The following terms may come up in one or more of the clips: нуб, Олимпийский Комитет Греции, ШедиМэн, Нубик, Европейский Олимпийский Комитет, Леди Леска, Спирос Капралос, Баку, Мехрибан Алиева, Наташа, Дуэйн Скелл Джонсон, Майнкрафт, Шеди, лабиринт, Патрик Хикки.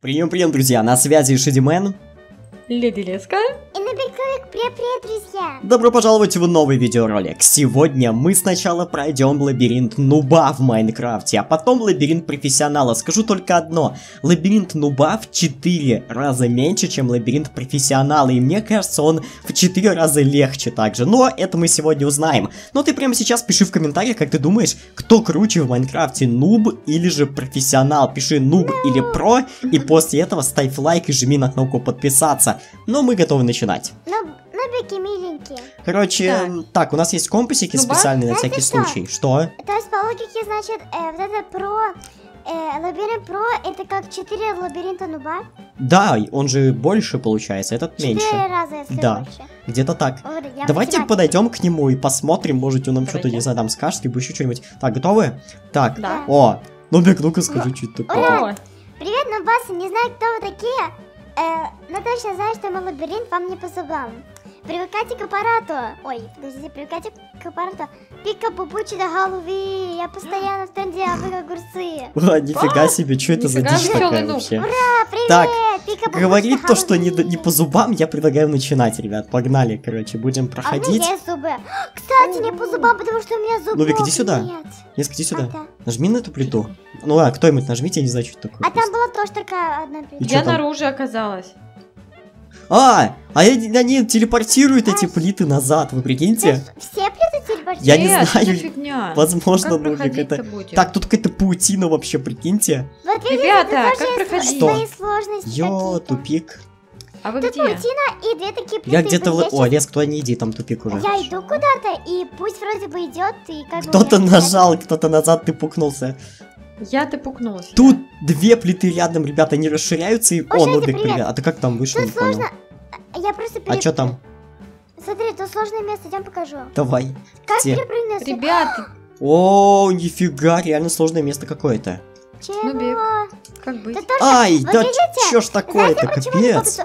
Прием, друзья, на связи ШедиМэн, Леди Леска и Нубик. Привет, друзья! Добро пожаловать в новый видеоролик. Сегодня мы сначала пройдем лабиринт нуба в Майнкрафте, а потом лабиринт профессионала. Скажу только одно: лабиринт нуба в 4 раза меньше, чем лабиринт профессионала, и мне кажется, он в 4 раза легче также. Но это мы сегодня узнаем. Но ты прямо сейчас пиши в комментариях, как ты думаешь, кто круче в Майнкрафте, нуб или же профессионал. Пиши нуб или про, и после этого ставь лайк и жми на кнопку подписаться. Но мы готовы начинать. Нубики миленькие. Короче, так, у нас есть компасики специальные на всякий случай. Что? То есть, по логике, значит, вот это про... лабиринт про, это как 4 лабиринта нуба? Да, он же больше получается, этот меньше. 4 раза, если больше. Где-то так. Давайте подойдем к нему и посмотрим, может, он нам что-то, не знаю, там скажет, либо еще что-нибудь. Так, готовы? Так, о, Нубик, ну-ка скажи, что это такое. Привет, нубасы, не знаю, кто вы такие. Наташа знает, что мой лабиринт вам не по зубам. Привыкайте к аппарату. Ой, подождите, привыкайте к аппарату. Пика пупучи до головы. Я постоянно в тренде, а вы огурцы. Ура, нифига себе, что это за дичь такая вообще? Ура, привет, так, пика говорит то, что не по зубам, я предлагаю начинать, ребят. Погнали, короче, будем проходить. А у меня есть зубы. Кстати, не по зубам, потому что у меня зубы. Нубик, иди сюда. Леска, иди сюда. Нажми на эту плиту. Ну ладно, кто-нибудь нажмите, я не знаю, что это такое. А там была тоже такая одна плита. Я наружу оказалась. А они телепортируют эти плиты назад, вы прикиньте? Все плиты телепортируют? Я не знаю, возможно, Нубик, это... Так, тут какая-то паутина вообще, прикиньте. Вот видите, ребята, как проходить? Йо, тупик. А вы где? Тут паутина и 2 такие плиты. Я где-то... О, Лес, кто не иди, там тупик уже. Я иду куда-то, и пусть вроде бы идет, и как бы... Кто-то нажал, кто-то назад, ты пукнулся. Я-то пукнулась. Тут 2 плиты рядом, ребята, они расширяются и... О, Нубик, привет. А ты как там вышел? Тут сложно. Я просто... А что там? Смотри, тут сложное место, я покажу. Давай. Как перепрыгнуть? Ребята. О, нифига, реально сложное место какое-то. Чего? Как быть? Ай, да чё ж такое-то, капец.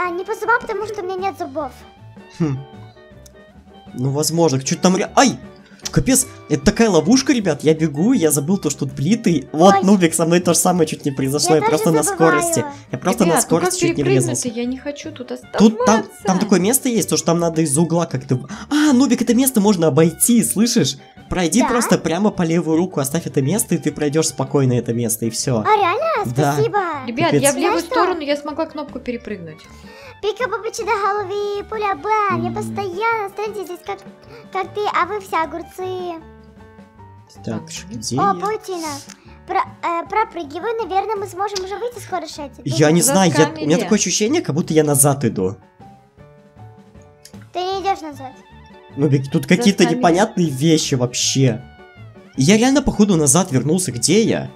А, не по зубам, потому что у меня нет зубов. Хм. Ну, возможно, что-то там... Ай! Капец, это такая ловушка, ребят. Я бегу, я забыл то, что тут плиты. Вот, Нубик, со мной то же самое чуть не произошло. Я просто на скорости. Я просто на скорости чуть не врезался. Я не хочу тут оставаться. Тут там такое место есть, то что там надо из угла как-то. А, Нубик, это место можно обойти, слышишь? Пройди просто прямо по левую руку, оставь это место, и ты пройдешь спокойно это место, и все. А, реально? Спасибо. Ребят, я в левую сторону, я смогла кнопку перепрыгнуть. Пика бабочи до головы, пуля бам, я постоянно, смотрите, здесь как ты, а вы все огурцы. Так, где о, паутина. Пропрыгивай, наверное, мы сможем уже выйти скоро, Шеди. Я не знаю, у меня такое ощущение, как будто я назад иду. Ты не идешь назад. Ну, тут какие-то непонятные вещи вообще. Я реально, походу, назад вернулся, где я?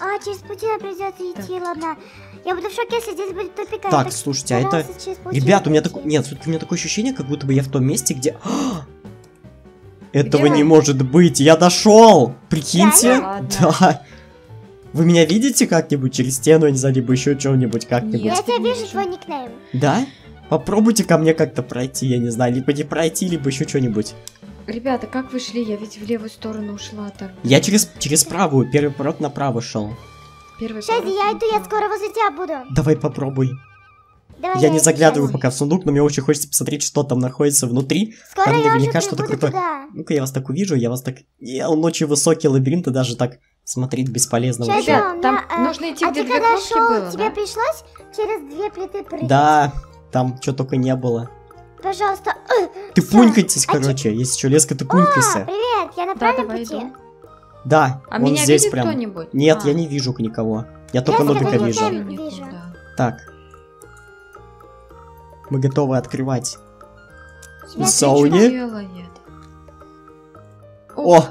А, через паутину придется идти, ладно. Я буду в шоке, если здесь будет тупик. Так, слушайте, а это... Ребят, у меня такое... Нет, все-таки у меня такое ощущение, как будто бы я в том месте, где... Этого не может быть, я дошел! Прикиньте, да. Вы меня видите как-нибудь через стену, я не знаю, либо еще чем-нибудь как-нибудь? Я тебя вижу, твой никнейм. Да? Попробуйте ко мне как-то пройти, я не знаю, либо не пройти, либо еще что-нибудь. Ребята, как вы шли? Я ведь в левую сторону ушла-то. Я через правую, первый поворот направо шел. Шеди, я иду, я скоро возле тебя буду. Давай попробуй. Давай, я не заглядываю пока в сундук, но мне очень хочется посмотреть, что там находится внутри. Скоро там наверняка что-то крутое. Ну-ка, я вас так увижу, я вас так... Он очень высокий лабиринт, и даже так смотреть бесполезно. Шеди, там нужно идти, где 2 кнопки было, тебе пришлось через 2 плиты прыгать? Да, там что только не было. Пожалуйста. Ты пунькайтесь, короче, если что, Леска, ты пунькайся. Привет, я на правильном пути. Да, а он меня здесь видит прям. Нет, я не вижу никого. Я только Нубика вижу. Так. Мы готовы открывать. Рисовни. О,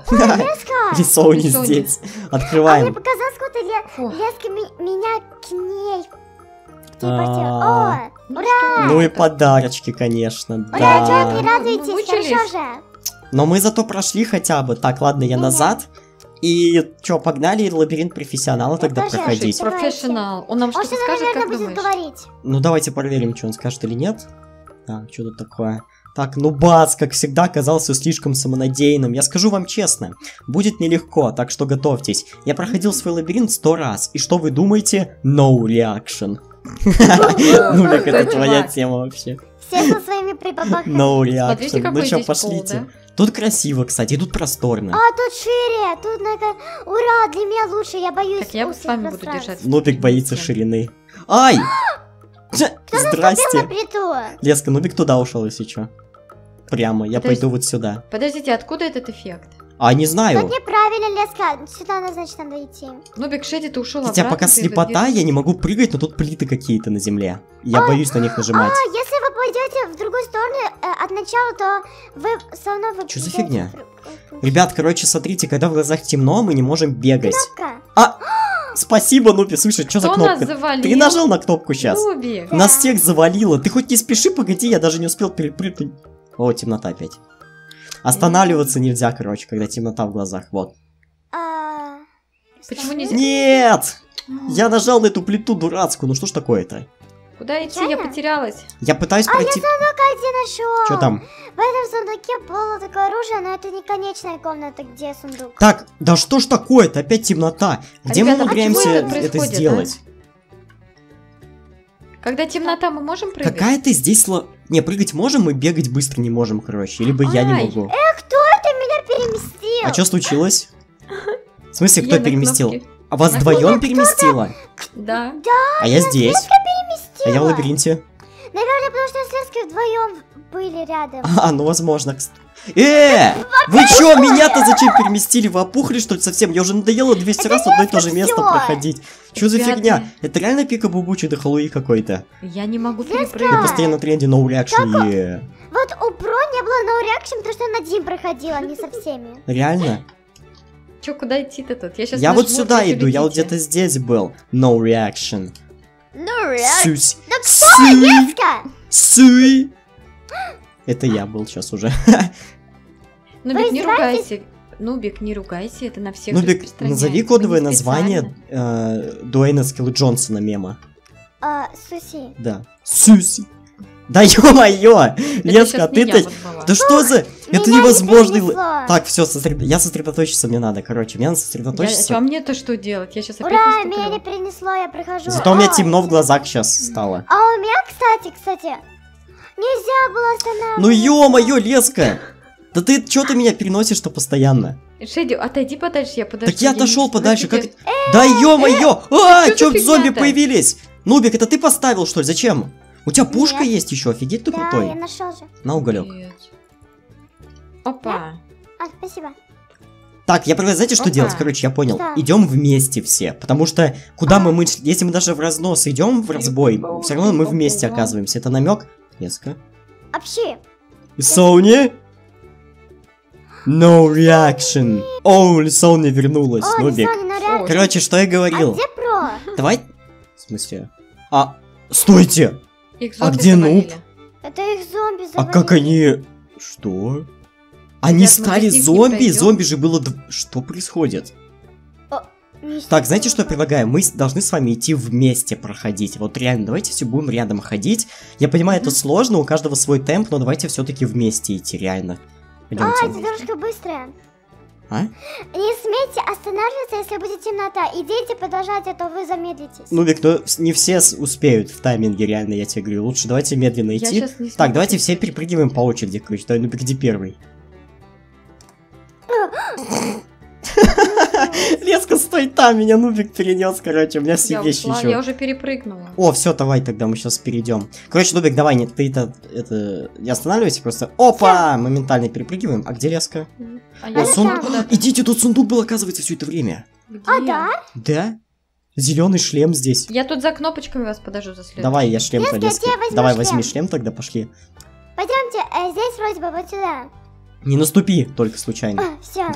рисовни здесь. Открываем. А мне показалось, сколько Леска меня к ней. О, ура! Ну и подарочки, конечно. Да. Чего не радуетесь, хорошо же. Но мы зато прошли хотя бы. Так, ладно, я назад. И чё, погнали лабиринт профессионала тогда проходить. Профессионал. Он нам что-то скажет, как думаешь? Ну давайте проверим, что он скажет или нет. Так, что тут такое? Так, Нубас, как всегда, оказался слишком самонадеянным. Я скажу вам честно, будет нелегко, так что готовьтесь. Я проходил свой лабиринт 100 раз, и что вы думаете? No reaction. Нубик, это твоя тема вообще. Все со своими прибабахами. No reaction. Ну что, пошлите. Тут красиво, кстати, и тут просторно. А, тут шире, тут надо... Ура, для меня лучше, я боюсь. Так, я с вами буду держать. Нубик боится ширины. Ай! Здрасте. Леска, Нубик туда ушел, если что. Прямо, я пойду вот сюда. Подождите, откуда этот эффект? А, не знаю. Тут неправильно, Леска, сюда она, значит, надо идти. Нубик, Шеди, ты ушел обратно. Хотя пока слепота, я не могу прыгать, но тут плиты какие-то на земле. Я боюсь на них нажимать. А, если вы пойдете в другую сторону от начала, то вы все равно выпадете. Что за фигня? Ребят, короче, смотрите, когда в глазах темно, мы не можем бегать. Кнопка. А, спасибо, Нуби, слушай, что за кнопка? Ты нажал на кнопку сейчас. Нуби. Нас всех завалило. Ты хоть не спеши, погоди, я даже не успел перепрыгнуть. О, темнота опять. Останавливаться нельзя, короче, когда темнота в глазах. Вот. Почему нельзя? Нет! Я нажал на эту плиту дурацкую. Ну что ж такое-то? Куда идти? Я потерялась. Я пытаюсь пройти... А я сундук один нашел. Что там? В этом сундуке было такое оружие, но это не конечная комната, где сундук. Так, да что ж такое-то? Опять темнота. Где мы умудряемся это сделать? Когда темнота, мы можем прыгать? Какая-то здесь... Не, прыгать можем, мы бегать быстро не можем, короче. Либо я не могу. Кто это меня переместил? А что случилось? В смысле, кто переместил? А вас вдвоем переместило? Да. А я здесь. А я в лабиринте. Наверное, потому что с Леской вдвоем были рядом. А, ну возможно. Вы чё, меня-то зачем переместили? Вы опухли, что ли, совсем? Я уже надоело 200 раз одно и то же место проходить. Чё за фигня? Это реально пика-бубучи до Хэллоуи какой-то. Я не могу перепрыгнуть. Я постоянно в тренде no reaction. Вот у Бро не было no reaction, потому что он один проходил, а не со всеми. Реально? Чё, куда идти-то тут? Я вот сюда иду, я вот где-то здесь был. No reaction. Сюсь. Да кто, Леска? Сюй. Это я был сейчас уже. Нубик, не ругайся. Нубик, не ругайся, это на всех распространяется. Нубик, назови кодовое название Дуэйна Скелла Джонсона мема. Суси. Да. Суси. Да ё-моё! Леска, ты-то... Да что за... Это невозможно. Так, все, я сосредоточиться мне надо, короче. Мне надо сосредоточиться. А мне-то что делать? Я сейчас опять... Ура, меня не принесло, я прохожу. Зато у меня темно в глазах сейчас стало. А у меня, кстати... Нельзя было останавливаться. Ну ё-моё, Леска! Да ты чё-то меня переносишь-то постоянно. Шеди, отойди подальше, я подожду. Так я отошел подальше, как... Да ё-моё! А, чё зомби появились? Нубик, это ты поставил, что ли? Зачем? У тебя пушка есть еще, офигеть ты крутой. Да, я нашел же. На уголек. Опа. А, спасибо. Так, я предлагаю, знаете, что делать? Короче, я понял. Идем вместе все. Потому что куда мы... Если мы даже в разнос идем, в разбой, все равно мы вместе оказываемся. Это намек? Леска. Вообще. Соня? No reaction. О, Соня вернулась. Нубик. Короче, что я говорил? А где про? Давай. В смысле? А, стойте. А где Нуб? Это их зомби завалили. А как они? Что? Они стали зомби? Зомби же было... Что происходит? Так, знаете, что я предлагаю? Мы должны с вами идти вместе проходить. Вот реально, давайте все будем рядом ходить. Я понимаю, это сложно, у каждого свой темп, но давайте все-таки вместе идти, реально. Пойдемте. А, это дорожка быстрая. А? Не смейте останавливаться, если будет темнота. Идите продолжать, а то вы замедлитесь. Нубик, ну не все успеют в тайминге, реально, я тебе говорю. Лучше давайте медленно идти. Так, давайте все перепрыгиваем по очереди, короче. Давай, Нубик, где первый? Леска, стой там, меня Нубик перенес, короче, у меня все вещи еще. Я уже перепрыгнула. О, все, давай тогда мы сейчас перейдем. Короче, Нубик, давай, нет, ты-то это не останавливайся просто. Опа, моментально перепрыгиваем. А где Леска? Идите, тут сундук был, оказывается, все это время. А да? Да. Зеленый шлем здесь. Я тут за кнопочками вас подожду за следующий. Давай, я шлем полезу. Давай, возьми шлем, тогда пошли. Пойдемте, здесь вроде бы вот сюда. Не наступи, только случайно.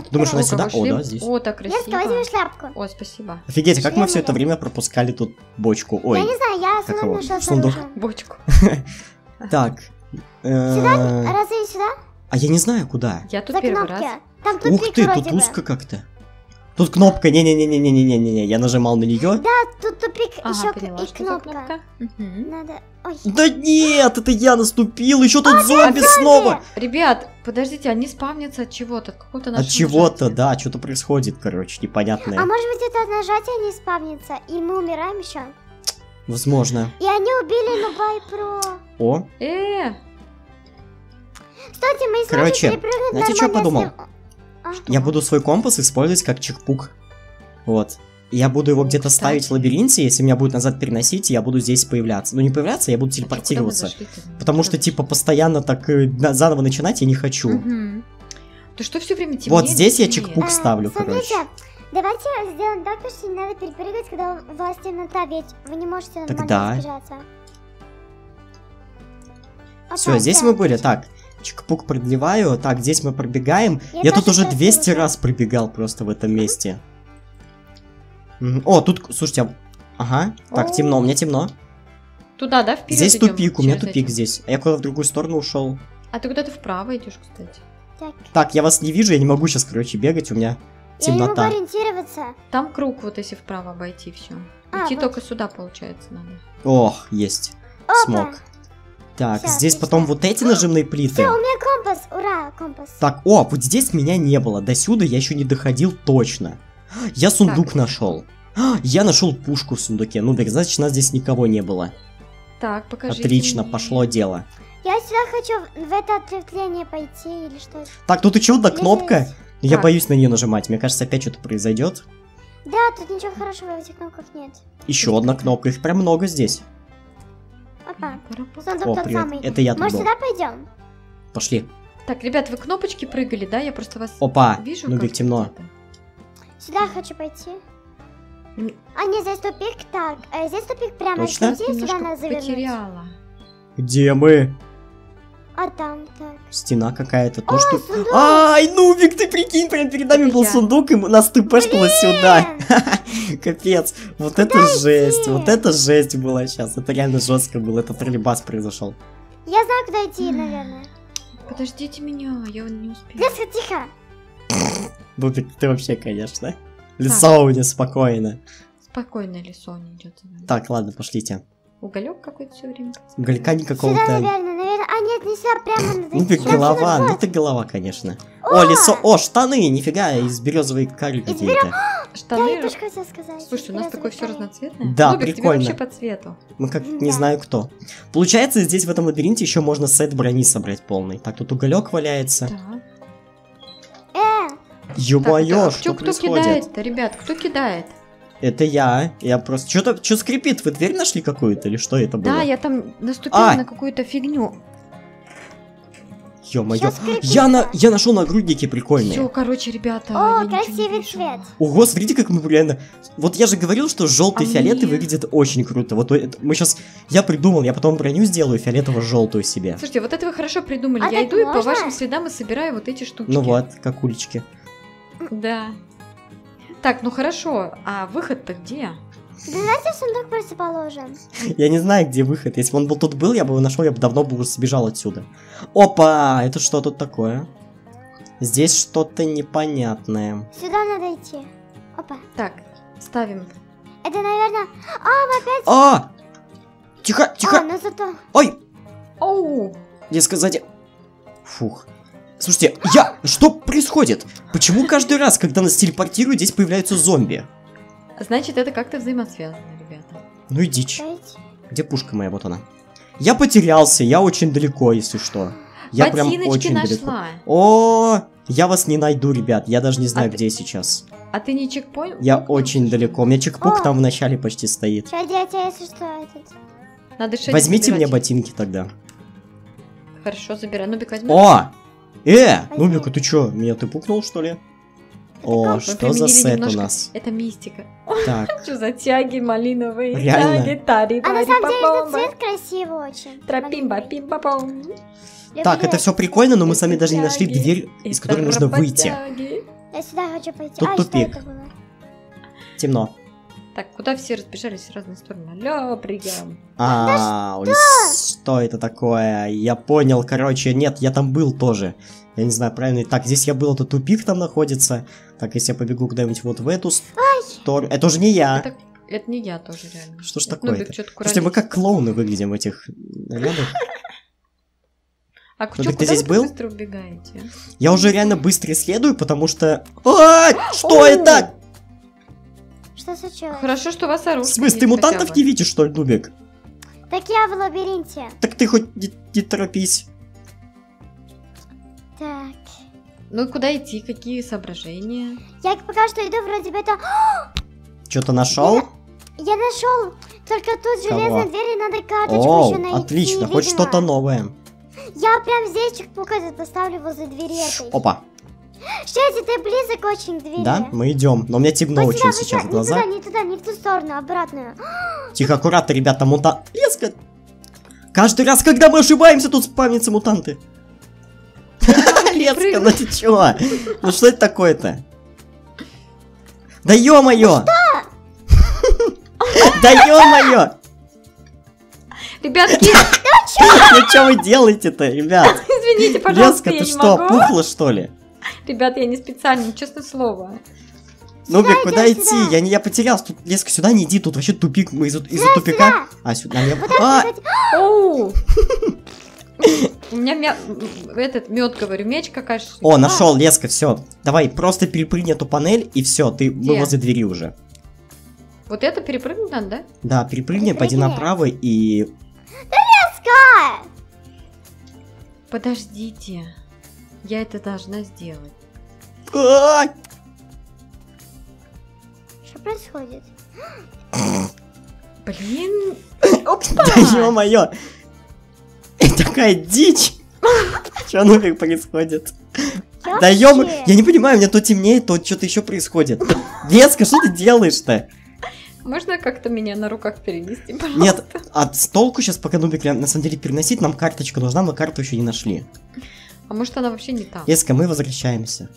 Думаешь, она сюда? О, да, здесь. О, так красиво. Леска, возьми шляпку. О, спасибо. Офигеть, как мы все это время пропускали тут бочку. Ой. Я не знаю, я сундук нашла. Сундук. Бочку. Так. Сюда? Разве сюда? А я не знаю, куда. Я тут первый раз. Ух ты, тут узко как-то. Тут кнопка, не-не-не-не-не-не-не, я нажимал на нее. Да, тут тупик, еще и кнопка. Надо... Да нет, это я наступил, еще тут зомби снова. Ребят, подождите, они спавнятся от чего-то, от какого-то нажатия. От чего-то, да, что-то происходит, короче, непонятное. А может быть, это от нажатия они спавнятся, и мы умираем еще? Возможно. И они убили Нубай Про. О. Кстати, мы короче, знаете, что я подумал? Что? Я буду свой компас использовать как чекпук. Вот. Я буду его где-то ставить в лабиринте, если меня будет назад переносить, я буду здесь появляться. Ну, не появляться, я буду телепортироваться. Потому что, типа, постоянно так заново начинать я не хочу. Угу. Ты что, все время темнее? Вот здесь я чекпук ставлю, короче. Давайте сделаем так, что не надо перепрыгивать, когда у вас темнота, ведь вы не можете нормально разбежаться. Все, здесь мы были, так. Чик-пук продлеваю. Так, здесь мы пробегаем. Я тут уже 200 раз пробегал просто в этом месте. О, тут, слушайте, ага. Так, темно, у меня темно. Туда, да, вперед? Здесь тупик, у меня тупик здесь. А я куда-то в другую сторону ушел. А ты куда-то вправо идешь, кстати. Так, я вас не вижу, я не могу сейчас, короче, бегать, у меня темнота. Я не могу ориентироваться. Там круг, вот если вправо обойти, все. Идти только сюда, получается, надо. Ох, есть. Смог. Так, все, здесь отлично. Потом вот эти нажимные плиты. Все, у меня компас, ура, компас. Так, о, вот здесь меня не было, до сюда я еще не доходил точно. Я сундук так нашел. Я нашел пушку в сундуке, ну так значит у нас здесь никого не было. Так, покажите. Отлично, мне пошло дело. Я сюда хочу в это ответвление пойти или что-то. Так, тут и чудо, кнопка. Я боюсь на нее нажимать, мне кажется опять что-то произойдет. Да, тут ничего хорошего в этих кнопках нет. Еще одна кнопка, их прям много здесь. Опа. Сундук тот самый. Это я. Может, сюда пойдем? Пошли. Так, ребят, вы кнопочки прыгали, да? Я просто вас вижу. Опа, Нубик, темно. Сюда хочу пойти. А не, здесь тупик, так. Здесь тупик прямо. Точно? Сюда надо завернуть. Потеряла. Где мы? А там так. Стена какая-то. То, что... Ай, Нубик, ты прикинь, прям перед нами был сундук, и нас тпшнуло сюда. Капец, вот это жесть, вот это жесть была сейчас, это реально жестко было, это троллейбас произошел. Я знаю, куда идти, наверное. Подождите меня, я не успела. Леска, тихо! Ну ты вообще, конечно. Лицо у меня спокойно. Спокойно лицо не идет. Так, ладно, пошлите. Уголек какой-то все время. Уголька никакого. Сюда, наверное, а нет, не сюда, прямо. Ну ты голова, ну ты голова, конечно. О, лицо, о, штаны, нифига, из березовой коры какие-то. Штаны. Да, я хотела сказать. Слушай, у нас такое все разноцветное. Да, Нубик, прикольно. Тебе вообще по цвету. Ну как, не знаю кто. Получается, здесь в этом лабиринте еще можно сет брони собрать полный. Так, тут уголек валяется. Ё-моё, что происходит? Кто кидает-то, ребят, кто кидает? Это я просто... Что скрипит? Вы дверь нашли какую-то или что это было? Да, я там наступила на какую-то фигню. Ё-моё, я нашел нагрудники прикольные. Все, короче, ребята. О, красивый цвет. Ого, смотрите, как мы реально. Вот я же говорил, что желтый фиолетовый выглядит очень круто. Вот мы сейчас. Я придумал, я потом броню сделаю фиолетово-желтую себе. Слушайте, вот это вы хорошо придумали. Я иду и по вашим следам и собираю вот эти штуки. Ну вот, как улички. Да. Так, ну хорошо, а выход-то где? Да знаете, сундук просто положен. Я не знаю, где выход. Если бы он был тут был, я бы его нашел, я бы давно бы сбежал отсюда. Опа! Это что тут такое? Здесь что-то непонятное. Сюда надо идти. Опа. Так, ставим. Это, наверное... А, мы опять... А! Тихо, тихо! А, но зато... Ой! Оу! Я сказал... Фух. Слушайте, я... Что происходит? Почему каждый раз, когда нас телепортируют, здесь появляются зомби? Значит, это как-то взаимосвязано, ребята. Ну и дичь. Где пушка моя? Вот она. Я потерялся, я очень далеко, если что. Я ботиночки прям очень нашла. Далеко. О, я вас не найду, ребят. Я даже не знаю, где я сейчас. А ты не чекпоинт? Я очень далеко. У меня чекпок там в начале почти стоит. Возьмите мне ботинки тогда. Хорошо, забирай. Нубик, возьми. О! Нубик, ты чё? Меня ты пукнул, что ли? О, что за сет у нас? Это мистика. Так. Что за тяги малиновые? Реально? А на самом деле этот цвет красивый очень. Тропимба, пимба-пом. Так, это все прикольно, но мы сами даже не нашли дверь, из которой нужно выйти. Я сюда хочу пойти. Тут тупик. Темно. Так, куда все разбежались в разные стороны? Алло, прием. Что это такое? Я понял, короче, нет, я там был тоже. Я не знаю, правильно. Так, здесь я был, это тупик там находится. Так, если я побегу куда-нибудь вот в эту сторону... Это уже не я. Это не я тоже, реально. Что ж такое? Слушайте, мы как клоуны выглядим в этих... А куда ты здесь был? Быстро убегаете? Я уже реально быстро исследую, потому что... Что это? Что случилось? Хорошо, что у вас оружие. В смысле, ты мутантов не видишь, что ли, Нубик? Так я в лабиринте. Так ты хоть не торопись. Так. Ну куда идти? Какие соображения? Я пока что иду, вроде бы это... Что-то нашел? Я нашел. Только тут железные двери, надо карточку еще найти. Отлично, хоть что-то новое. Я прям здесь чик-пука поставлю возле двери. Опа. Шеди, ты близок очень к двери. Да, мы идем. Но у меня темно очень сейчас в глаза. Не туда, не в ту сторону, обратную. Тихо, аккуратно, ребята, мутанты. Леска. Каждый раз, когда мы ошибаемся, тут спавнятся мутанты. Леска, ну ты чего? Ну что это такое-то? Да ё-моё! Да ё-моё! Ребятки! Ну что вы делаете-то, ребят? Извините, пожалуйста, я не могу. Леска, ты что, пухла, что ли? Ребят, я не специально, честное слово. Нубик, куда идти? Я потерялся. Тут, Леска, сюда не иди, тут вообще тупик. Мы из-за тупика. А, сюда я... У меня этот мед, говорю, меч какая-то. О, нашел, Леска, все. Давай, просто перепрыгни эту панель, и все, ты возле двери уже. Вот это перепрыгнуть надо, да? Да, перепрыгни, пойди направо и... Да, Леска! Подождите. Я это должна сделать. Что происходит? Блин. Да ё-моё. Такая дичь. Что нафиг происходит? Да ё-моё. Я не понимаю, у меня то темнеет, то что-то еще происходит. Леска, что ты делаешь-то? Можно как-то меня на руках перенести, пожалуйста? Нет, а с толку сейчас, пока Нубик на самом деле переносить, нам карточку нужна, мы карту еще не нашли. А может она вообще не там? Леска, мы возвращаемся.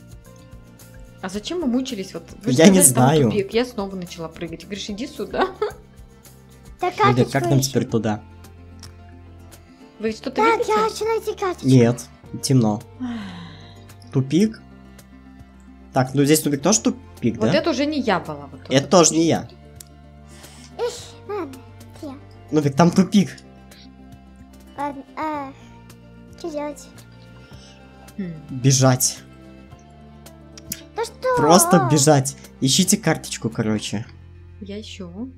А зачем мы мучились? Вот, я не знаю. Тупик. Я снова начала прыгать. Говоришь, иди сюда. Так, Леди, как нам теперь туда? Вы что-то видите? Я хочу найти карточку. Нет, темно. Тупик. Так, ну здесь тупик тоже тупик, да? Вот это уже не я была. Вот это тоже не я. Ну так там тупик. Что делать? Бежать. Да что? Просто бежать. Ищите карточку, короче. Я ищу.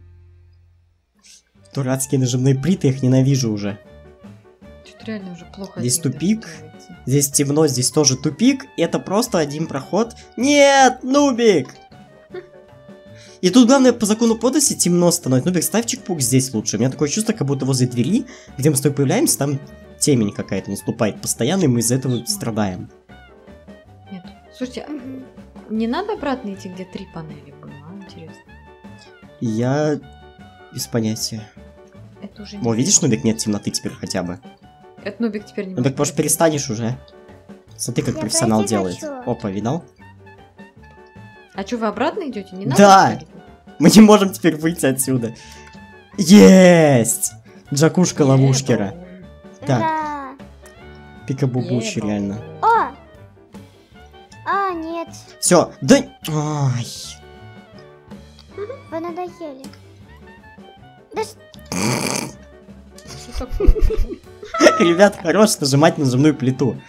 Дурацкие нажимные плиты, я их ненавижу уже. Что-то реально уже плохо. Здесь тупик. Здесь темно, здесь тоже тупик. Это просто один проход. Нет, Нубик! И тут главное, по закону подлости темно становится. Нубик, ставь чик-пук здесь лучше. У меня такое чувство, как будто возле двери, где мы с тобой появляемся, там... Темень какая-то наступает постоянно, и мы из-за этого страдаем. Нет. Слушайте, не надо обратно идти, где три панели было, интересно. Я без понятия. Это уже не... О, видишь, Нубик, нет темноты теперь хотя бы. Это Нубик теперь не... Нубик, может, перестанешь уже? Смотри, как я профессионал делает. Хочу. Опа, видал? А чё, вы обратно идете? Не надо? Да! Мы не можем теперь выйти отсюда. Есть! Джакушка ловушкера. Так. Да. Пикабубучи, реально. О! А, нет. Все, да. Ай. Вы надоели. Да что? Ребят, хорош нажимать на зубную плиту.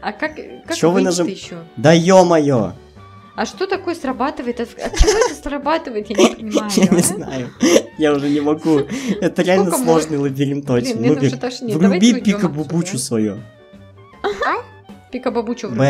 А как вы нажимаете? Да ё-моё! А что такое срабатывает? От чего это срабатывает? Я не понимаю. Я не знаю. Я уже не могу. Это реально сложный лабиринт точно. Вруби пика-бабучу свою. Пика-бабучу вруби.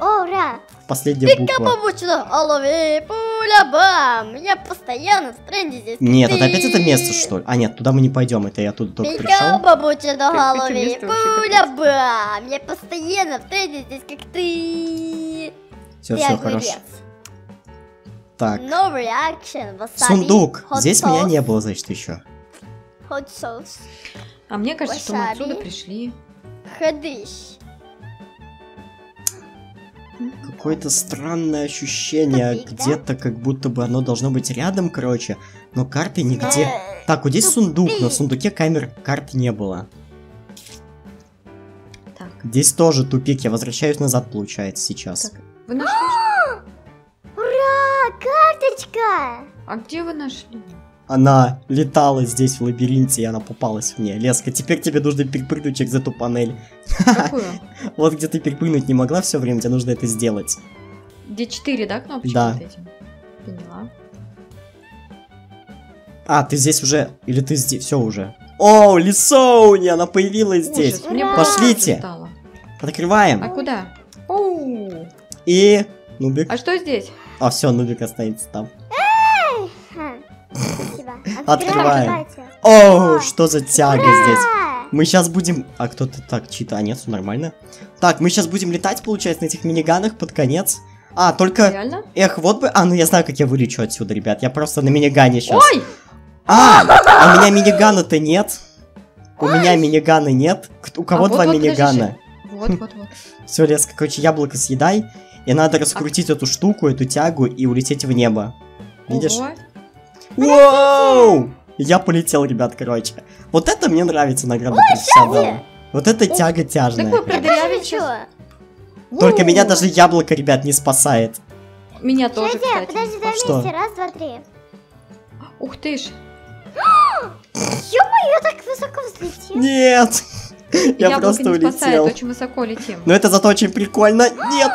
Ура! Последняя буква. Пика-бабучу, лови пуля бам! Я постоянно в тренде здесь. Нет, это опять это место, что ли? А нет, туда мы не пойдем. Это я тут только пришел. Пика-бабучу, лови пуля бам! Я постоянно в тренде здесь, как ты. Все, хорошо. Так. No reaction, wasabi, сундук. Здесь меня не было, значит, еще. А мне кажется, что мы отсюда пришли. Ходыш. Какое-то странное ощущение, где-то как будто бы оно должно быть рядом, короче, но карты нигде. Так, вот здесь сундук, но в сундуке камер карт не было. Так. Здесь тоже тупик, я возвращаюсь назад, получается, сейчас. Так, вы нашли? Ура, карточка! А где вы нашли? Она летала здесь в лабиринте, и она попалась мне. Леска, теперь тебе нужно перепрыгнуть через эту панель. Какую? Вот где ты перепрыгнуть не могла все время, тебе нужно это сделать. Где 4, да, кнопочки? Да. Вот эти? Поняла. А, ты здесь уже? Или ты здесь? Все уже. О, Лисоуни, она появилась здесь. Пошлите. Открываем. А куда? И Нубик. А что здесь? А, все, Нубик останется там. Открываем. О, что за тяга здесь? Мы сейчас будем... А кто-то так читает. А нет, все нормально. Так, мы сейчас будем летать, получается, на этих миниганах под конец. А, только... Реально? Эх, вот бы... А, ну я знаю, как я вылечу отсюда, ребят. Я просто на минигане сейчас. Ой! А у меня минигана-то нет. У меня минигана нет. У кого два минигана? Вот. Все, Леска, короче, яблоко съедай. И надо раскрутить эту штуку, эту тягу и улететь в небо. Видишь? Воу! Я полетел, ребят, короче. Вот это мне нравится награда профессионала. Вот это тяга тяжная. Только меня даже яблоко, ребят, не спасает. Меня тоже, кстати. Подожди, дай вместе. Раз, два, три. Ух ты ж. Ё-моё, я так высоко взлетел. Нет. Я просто улетел. Яблоко не спасает, очень высоко летим. Но это зато очень прикольно. Нет.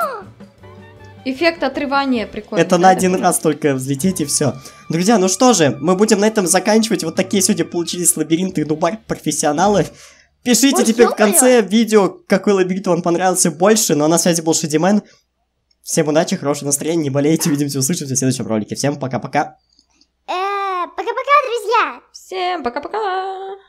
Эффект отрывания прикольный. Это на один раз только взлететь и все. Друзья, ну что же, мы будем на этом заканчивать. Вот такие сегодня получились лабиринты и дубарь профессионалы. Пишите теперь в конце видео, какой лабиринт вам понравился больше. Ну а на связи был ШедиМэн. Всем удачи, хорошего настроения, не болейте. Увидимся, услышимся в следующем ролике. Всем пока-пока. Пока-пока, друзья. Всем пока-пока.